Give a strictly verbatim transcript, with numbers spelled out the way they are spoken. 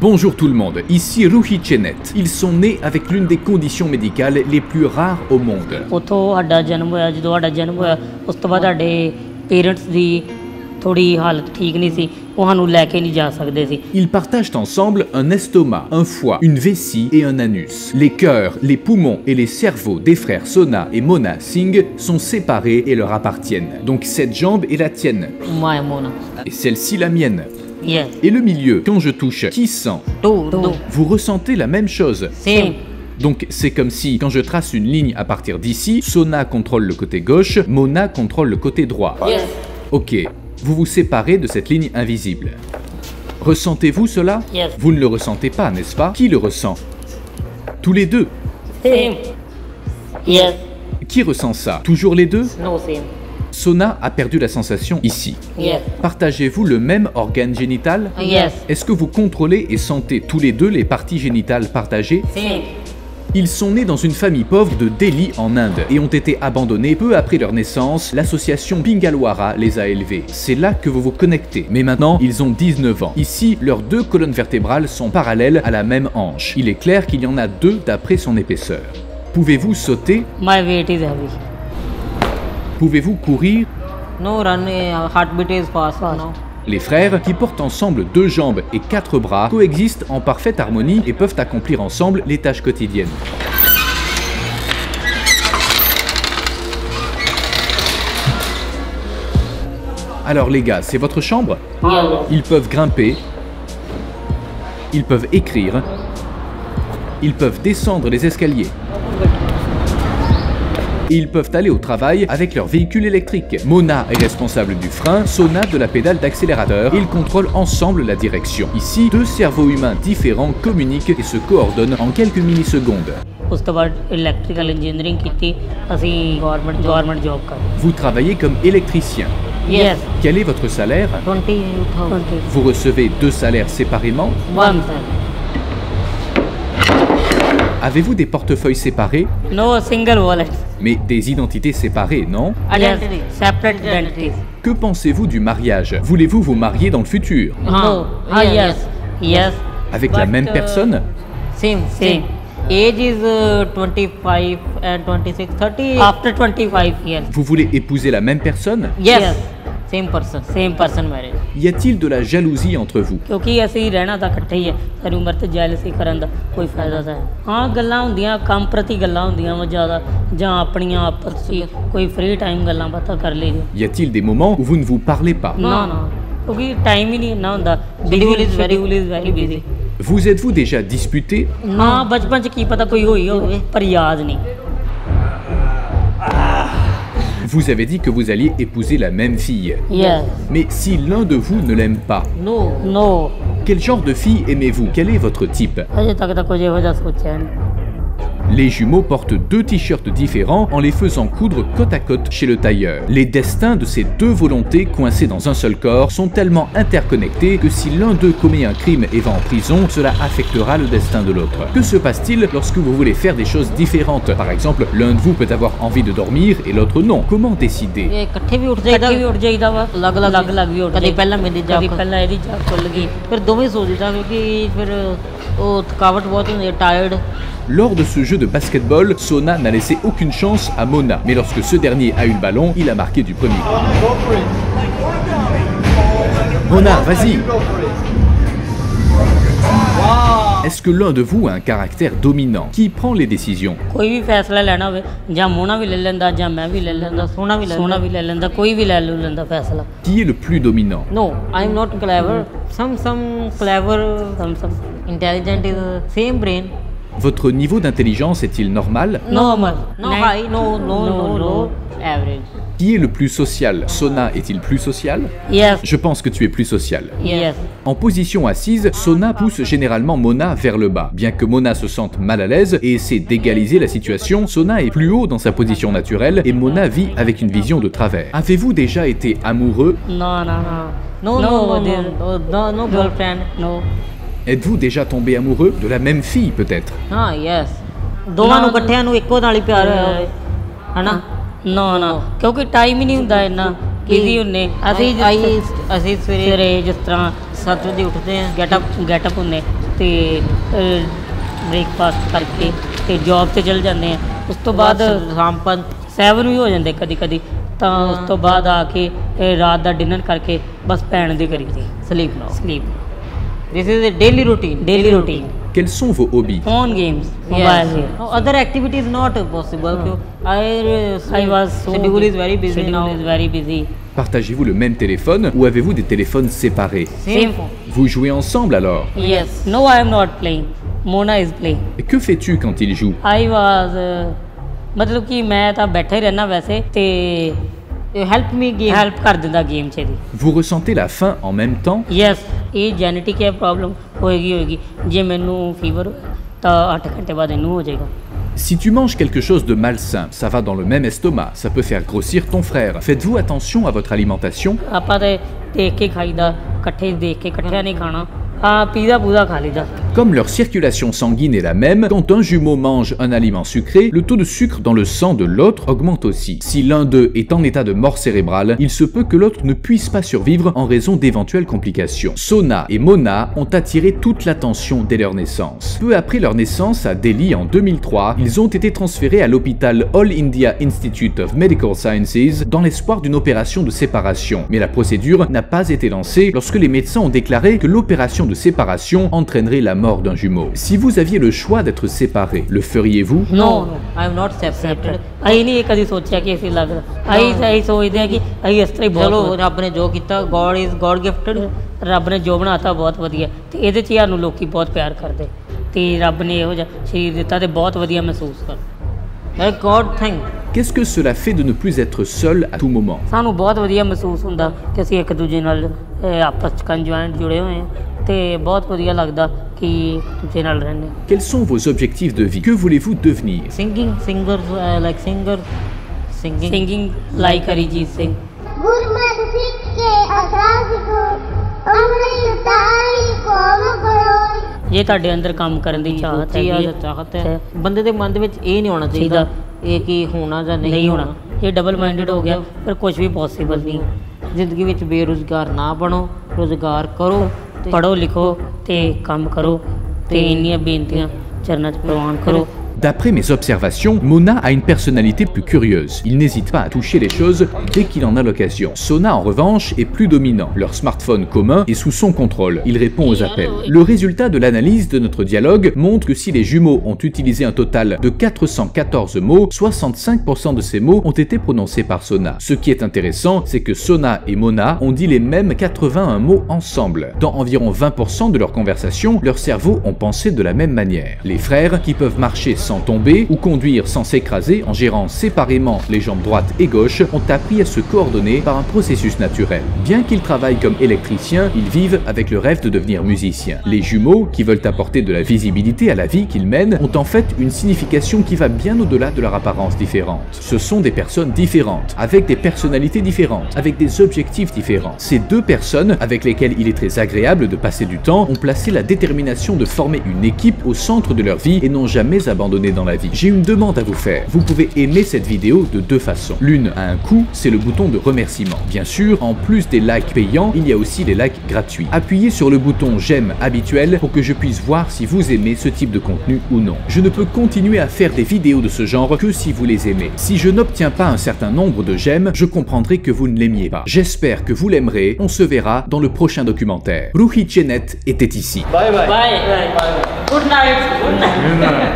Bonjour tout le monde, ici Ruhi Çenet. Ils sont nés avec l'une des conditions médicales les plus rares au monde. Ils partagent ensemble un estomac, un foie, une vessie et un anus. Les cœurs, les poumons et les cerveaux des frères Sohna et Mohna Singh sont séparés et leur appartiennent. Donc cette jambe est la tienne. Et celle-ci la mienne. Et le milieu, quand je touche, qui sent? Vous ressentez la même chose. Donc c'est comme si, quand je trace une ligne à partir d'ici, Sohna contrôle le côté gauche, Mohna contrôle le côté droit. Ok, vous vous séparez de cette ligne invisible. Ressentez-vous cela? Vous ne le ressentez pas, n'est-ce pas? Qui le ressent? Tous les deux. Qui ressent ça? Toujours les deux? Sohna a perdu la sensation ici. Yes. Partagez-vous le même organe génital? Yes. Est-ce que vous contrôlez et sentez tous les deux les parties génitales partagées? Si. Ils sont nés dans une famille pauvre de Delhi en Inde et ont été abandonnés peu après leur naissance. L'association Pingalwara les a élevés. C'est là que vous vous connectez. Mais maintenant, ils ont dix-neuf ans. Ici, leurs deux colonnes vertébrales sont parallèles à la même hanche. Il est clair qu'il y en a deux d'après son épaisseur. Pouvez-vous sauter? My weight is heavy. Pouvez-vous courir? No, run, heartbeat is fast. No. Les frères, qui portent ensemble deux jambes et quatre bras, coexistent en parfaite harmonie et peuvent accomplir ensemble les tâches quotidiennes. Alors les gars, c'est votre chambre? Ils peuvent grimper, ils peuvent écrire, ils peuvent descendre les escaliers. Et ils peuvent aller au travail avec leur véhicule électrique. Mohna est responsable du frein, Sohna de la pédale d'accélérateur. Ils contrôlent ensemble la direction. Ici, deux cerveaux humains différents communiquent et se coordonnent en quelques millisecondes. Vous travaillez comme électricien. Yes. Quel est votre salaire? vingt mille. Vous recevez deux salaires séparément? One. Avez-vous des portefeuilles séparés? No, single wallet. Mais des identités séparées, non? Identity. Separate identities. Que pensez-vous du mariage? Voulez-vous vous marier dans le futur? No. Ah, yes. Yes. Avec But, la même uh, personne? Same, same. Age is uh, twenty-five and twenty-six, thirty. After twenty-five years. Vous voulez épouser la même personne? Yes. Yes. Same person, same person marriage. Y a-t-il de la jalousie entre vous? Y a-t-il des moments où vous ne vous parlez pas? Non, non. Vous êtes-vous déjà disputé? Non. Vous avez dit que vous alliez épouser la même fille. Yes. Mais si l'un de vous ne l'aime pas? Non. No. Quel genre de fille aimez-vous? Quel est votre type? Les jumeaux portent deux t-shirts différents en les faisant coudre côte à côte chez le tailleur. Les destins de ces deux volontés coincées dans un seul corps sont tellement interconnectés que si l'un d'eux commet un crime et va en prison, cela affectera le destin de l'autre. Que se passe-t-il lorsque vous voulez faire des choses différentes? Par exemple, l'un de vous peut avoir envie de dormir et l'autre non. Comment décider? Lors de ce jeu de basketball, Sohna n'a laissé aucune chance à Mohna. Mais lorsque ce dernier a eu le ballon, il a marqué du premier coup. Mohna, vas-y! Est-ce que l'un de vous a un caractère dominant? Qui prend les décisions? Qui est le plus dominant? Non, I'm not clever. Some, some clever, some, some intelligent is the same brain. Votre niveau d'intelligence est-il normal? Normal. No high, no, no, no, no, average. Qui est le plus social? Sohna est-il plus social? Yes. Je pense que tu es plus social. Yes. En position assise, Sohna pousse généralement Mohna vers le bas. Bien que Mohna se sente mal à l'aise et essaie d'égaliser la situation, Sohna est plus haut dans sa position naturelle et Mohna vit avec une vision de travers. Avez-vous déjà été amoureux? Non, non, non. Non, non, non, non, girlfriend, non. Êtes-vous déjà tombé amoureux de la même fille, peut-être? Ah, yes. Non, non, non. ਤੇ breakfast ਕਰਕੇ ਤੇ ਜੌਬ ਤੇ ਚਲ ਜਾਂਦੇ ਆ। ਉਸ ਤੋਂ ਬਾਅਦ ਸ਼ਾਮ ਸੈਵਨ ਵੀ ਹੋ ਜਾਂਦੇ ਕਦੀ ਕਦੀ, ਤਾਂ ਉਸ ਤੋਂ ਬਾਅਦ ਆ ਕੇ ਰਾਤ ਦਾ ਡਿਨਰ ਕਰਕੇ ਬਸ ਪੈਣ ਦੀ ਕਰੀ ਦੀ ਸਲੀਪ ਲਓ sleep. This is a daily routine. Daily routine. Quels sont vos hobbies? Phone games, mobile. Yes. Yes. No, other activities not possible. No. I, I was so schedule is very busy now. Is very busy. Partagez-vous le même téléphone ou avez-vous des téléphones séparés? Same phone. Vous jouez ensemble alors? Yes. No, I am not playing. Mohna is playing. Et que fais-tu quand il joue? I was. Uh, मतलब कि मैं तो बैठा ही रहना वैसे ते help me game help कर देता game चली। Vous ressentez la faim en même temps? Yes. ये genetic है problem होएगी होएगी जे मैंनू fever तो आठ घंटे बाद नू हो जाएगा। Si tu manges quelque chose de malsain, ça va dans le même estomac, ça peut faire grossir ton frère. Faites-vous attention à votre alimentation? आपां ते देख के खाईदा, कट्ठे देख के कट्ठा नहीं खाना। Comme leur circulation sanguine est la même, quand un jumeau mange un aliment sucré, le taux de sucre dans le sang de l'autre augmente aussi. Si l'un d'eux est en état de mort cérébrale, il se peut que l'autre ne puisse pas survivre en raison d'éventuelles complications. Sohna et Mohna ont attiré toute l'attention dès leur naissance. Peu après leur naissance à Delhi en deux mille trois, ils ont été transférés à l'hôpital All India Institute of Medical Sciences dans l'espoir d'une opération de séparation. Mais la procédure n'a pas été lancée lorsque les médecins ont déclaré que l'opération de séparation entraînerait la mort d'un jumeau. Si vous aviez le choix d'être séparé, le feriez-vous? Non, I am not separated. I नहीं कभी सोचा कि ऐसे लग रहा। I I सोचते हैं कि I इस तरह चलो रब ने जो किया God is God gifted रब ने जो बनाता बहुत बढ़िया। तो ये चीज़ यानु लोग की बहुत प्यार करते। तो रब ने ये हो जा शरीर देता तो बहुत बढ़िया महसूस कर। God thank. Qu'est-ce que cela fait de ne plus être seul à tout moment? सानु बहुत बढ़िया महसूस होता कि ऐसे एक दूजे नल आपस कंज्वाइंट जुड़े हुए हैं। Quels sont vos objectifs de vie? Que voulez-vous devenir? Singing, singer, uh, like singer, singing, singing like Arijit Singh. ये ਤੁਹਾਡੇ अंदर काम करने की चाहत है, ये चाहत है। बंदे के मन में ये नहीं होना चाहिए ये कि होना या नहीं होना। ये डबल माइंडेड हो गया, पर कुछ भी पॉसिबल नहीं। जिंदगी में बेरोजगार ना बनो, रोजगार करो। पढ़ो लिखो ते काम करो ते इन्हीं बेनतियां चरणच प्रवान करो। D'après mes observations, Mohna a une personnalité plus curieuse. Il n'hésite pas à toucher les choses dès qu'il en a l'occasion. Sohna, en revanche, est plus dominant. Leur smartphone commun est sous son contrôle. Il répond aux appels. Le résultat de l'analyse de notre dialogue montre que si les jumeaux ont utilisé un total de quatre cent quatorze mots, soixante-cinq pour cent de ces mots ont été prononcés par Sohna. Ce qui est intéressant, c'est que Sohna et Mohna ont dit les mêmes quatre-vingt-un mots ensemble. Dans environ vingt pour cent de leurs conversations, leurs cerveaux ont pensé de la même manière. Les frères, qui peuvent marcher sans sans tomber ou conduire sans s'écraser en gérant séparément les jambes droite et gauche ont appris à se coordonner par un processus naturel. Bien qu'ils travaillent comme électriciens, ils vivent avec le rêve de devenir musiciens. Les jumeaux, qui veulent apporter de la visibilité à la vie qu'ils mènent, ont en fait une signification qui va bien au-delà de leur apparence différente. Ce sont des personnes différentes, avec des personnalités différentes, avec des objectifs différents. Ces deux personnes, avec lesquelles il est très agréable de passer du temps, ont placé la détermination de former une équipe au centre de leur vie et n'ont jamais abandonné dans la vie. J'ai une demande à vous faire. Vous pouvez aimer cette vidéo de deux façons. L'une a un coût, c'est le bouton de remerciement. Bien sûr, en plus des likes payants, il y a aussi les likes gratuits. Appuyez sur le bouton j'aime habituel pour que je puisse voir si vous aimez ce type de contenu ou non. Je ne peux continuer à faire des vidéos de ce genre que si vous les aimez. Si je n'obtiens pas un certain nombre de j'aime, je comprendrai que vous ne l'aimiez pas. J'espère que vous l'aimerez. On se verra dans le prochain documentaire. Ruhi Çenet était ici. Bye bye. Bye bye. Good night. Good night.